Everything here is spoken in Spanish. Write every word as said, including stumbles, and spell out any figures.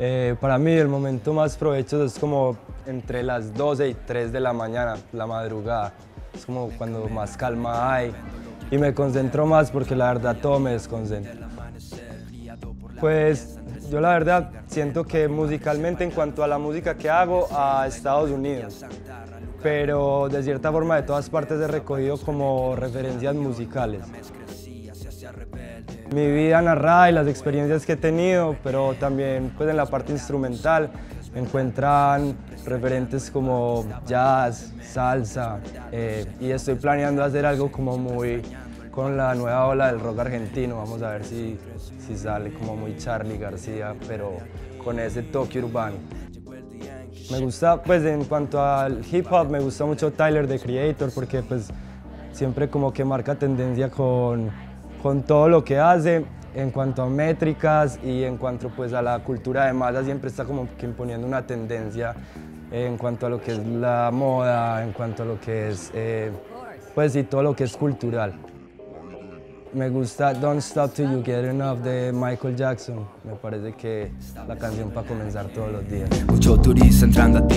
Eh, para mí el momento más provechoso es como entre las doce y tres de la mañana, la madrugada. Es como cuando más calma hay y me concentro más porque la verdad todo me desconcentra. Pues yo la verdad siento que musicalmente, en cuanto a la música que hago, a Estados Unidos. Pero de cierta forma de todas partes he recogido como referencias musicales. Mi vida narrada y las experiencias que he tenido, pero también pues en la parte instrumental encuentran referentes como jazz, salsa, eh, y estoy planeando hacer algo como muy con la nueva ola del rock argentino. Vamos a ver si, si sale como muy Charlie García, pero con ese toque urbano. Me gusta, pues en cuanto al hip hop, me gusta mucho Tyler the Creator, porque pues siempre como que marca tendencia con... con todo lo que hace, en cuanto a métricas y en cuanto pues a la cultura de masa, siempre está como que imponiendo una tendencia en cuanto a lo que es la moda, en cuanto a lo que es, eh, pues y todo lo que es cultural. Me gusta Don't Stop Till You Get Enough de Michael Jackson, me parece que la canción para comenzar todos los días.